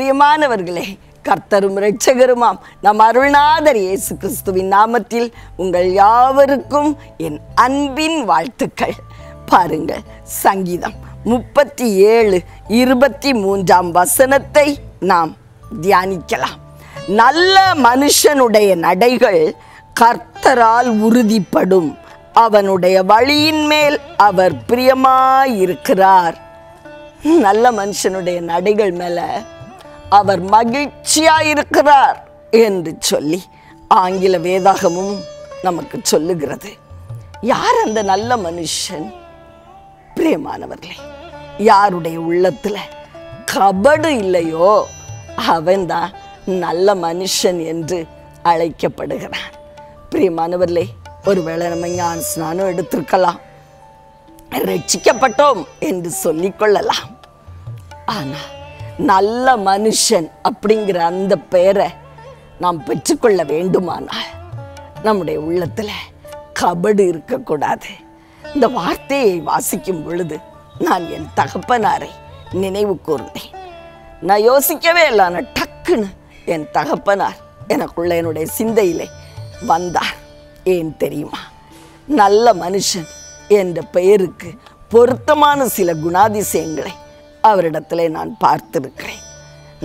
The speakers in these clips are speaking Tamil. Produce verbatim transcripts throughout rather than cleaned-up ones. பிரியமானவர்களே, கர்த்தரும் இரட்சகருமாம் நம் அருள்நாதர் இயேசு கிறிஸ்துவின் நாமத்தில் உங்கள் யாவருக்கும் என் அன்பின் வாழ்த்துக்கள். பாருங்கள், சங்கீதம் முப்பத்தி ஏழு இருபத்தி மூன்றாம் வசனத்தை நாம் தியானிக்கலாம். நல்ல மனுஷனுடைய நடைகள் கர்த்தரால் உறுதிப்படும், அவனுடைய வழியின் மேல் அவர் பிரியமாயிருக்கிறார். நல்ல மனுஷனுடைய நடைகள் மேல அவர் மகிழ்ச்சியாயிருக்கிறார் என்று சொல்லி ஆங்கில வேதாகமும் நமக்கு சொல்லுகிறது. யார் அந்த நல்ல மனுஷன்? பிரியமானவர்களே, யாருடைய உள்ளத்துல கபடு இல்லையோ அவன்தான் நல்ல மனுஷன் என்று அழைக்கப்படுகிறான். பிரியமானவர்களே, ஒருவேளை நம்ம ஞான ஸ்நானம் எடுத்திருக்கலாம், ரட்சிக்கப்பட்டோம் என்று சொல்லிக்கொள்ளலாம். ஆனா நல்ல மனுஷன் அப்படிங்கிற அந்த பெயரை நாம் பெற்றுக்கொள்ள வேண்டுமானால் நம்முடைய உள்ளத்துல கபடு இருக்கக்கூடாது. இந்த வார்த்தையை வாசிக்கும் பொழுது நான் என் தகப்பனாரை நினைவு கூர்ந்தேன். நான் யோசிக்கவே இல்லை, நான் டக்குன்னு என் தகப்பனார் எனக்குள்ள என்னுடைய சிந்தையிலே வந்தார். ஏன் தெரியுமா? நல்ல மனுஷன் என்ற பெயருக்கு பொருத்தமான சில குணாதிசயங்களை அவரிடத்திலே நான் பார்த்திருக்கிறேன்.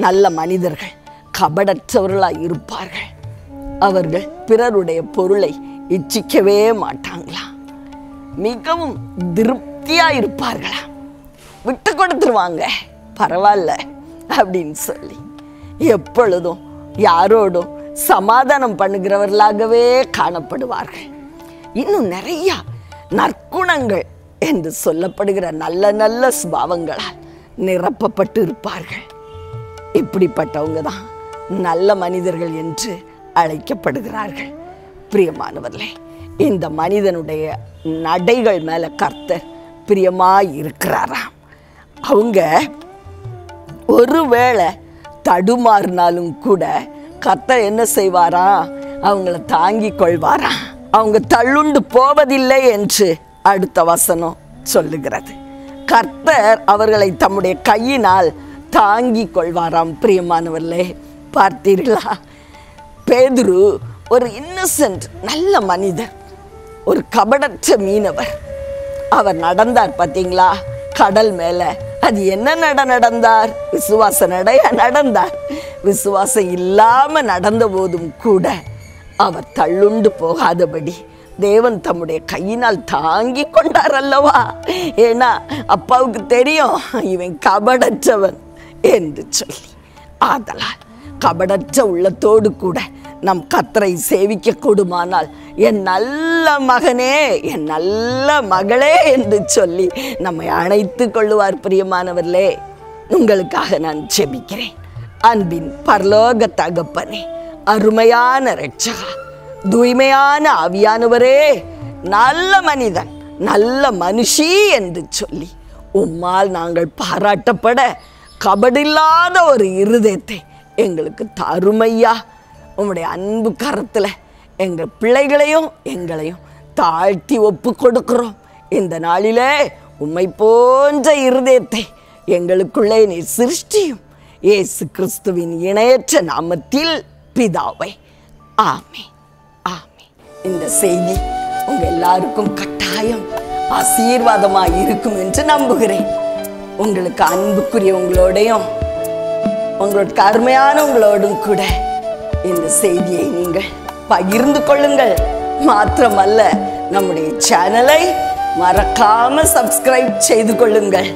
நல்ல மனிதர்கள் கபடற்றவர்களாய் இருப்பார்கள். அவர்கள் பிறருடைய பொருளை இச்சிக்கவே மாட்டாங்களா, மிகவும் திருப்தியாக இருப்பார்களா, விட்டு கொடுத்துருவாங்க, பரவாயில்ல அப்படின்னு சொல்லி எப்பொழுதும் யாரோடும் சமாதானம் பண்ணுகிறவர்களாகவே காணப்படுவார்கள். இன்னும் நிறைய நற்குணங்கள் என்று சொல்லப்படுகிற நல்ல நல்ல சுபாவங்களால் நிரப்பப்பட்டு இருப்பார்கள். இப்படிப்பட்டவங்க தான் நல்ல மனிதர்கள் என்று அழைக்கப்படுகிறார்கள். பிரியமானவர்களே, இந்த மனிதனுடைய நடைகள் மேல கர்த்தர் பிரியமாய் இருக்கிறாராம். அவங்க ஒருவேளை தடுமாறினாலும் கூட கர்த்தர் என்ன செய்வாரா? அவங்கள தாங்கி கொள்வாரா. அவங்க தள்ளுண்டு போவதில்லை என்று அடுத்த வசனம் சொல்லுகிறது. கர்த்தர் அவர்களை தம்முடைய கையினால் தாங்கி கொள்வாராம். பிரியமானவர்களே, பார்த்தீர்களா? பேதுரு ஒரு இன்னசென்ட் நல்ல மனிதர், ஒரு கபடற்ற மீனவர். அவர் நடந்தார் பார்த்தீங்களா கடல் மேலே. அது என்ன நட நடந்தார்? விசுவாச நடைய நடந்தார். விசுவாசம் இல்லாமல் நடந்த போதும் கூட அவர் தள்ளுண்டு போகாதபடி தேவன் தம்முடைய கையினால் தாங்கி கொண்டார் அல்லவா. ஏன்னா அப்பாவுக்கு தெரியும் இவன் கபடற்றவன் என்று சொல்லி. ஆதலால் கபடற்ற உள்ளத்தோடு கூட நம் கர்த்தரை சேவிக்க கூடுமானால் என் நல்ல மகனே, என் நல்ல மகளே என்று சொல்லி நம்மை அணைத்து கொள்ளுவார். பிரியமானவர்களே, உங்களுக்காக நான் ஜெபிக்கிறேன். அன்பின் பரலோக தகப்பனே, அருமையான இரட்சகா, தூய்மையான ஆவியானவரே, நல்ல மனிதன், நல்ல மனுஷி என்று சொல்லி உம்மால் நாங்கள் பாராட்டப்பட கபடில்லாத ஒரு இருதயத்தை எங்களுக்கு தருமையா. உம்முடைய அன்பு கரத்தில் எங்கள் பிள்ளைகளையும் எங்களையும் தாழ்த்தி ஒப்பு கொடுக்கிறோம். இந்த நாளிலே உம்மை போன்ற இருதயத்தை எங்களுக்குள்ளே நீ சிருஷ்டியும். இயேசு கிறிஸ்துவின் இணையற்ற நாமத்தில் பிதாவை, ஆமே, ஆமே. இந்த செய்தி உங்கள் எல்லாருக்கும் கட்டாயம் ஆசீர்வாதமாக இருக்கும் என்று நம்புகிறேன். உங்களுக்கு அன்புக்குரியவங்களோடையும் உங்களுக்கு அருமையானவங்களோடும் கூட இந்த செய்தியை நீங்கள் பகிர்ந்து கொள்ளுங்கள். மாத்திரமல்ல, நம்முடைய சேனலை மறக்காம சப்ஸ்கிரைப் செய்து கொள்ளுங்கள்.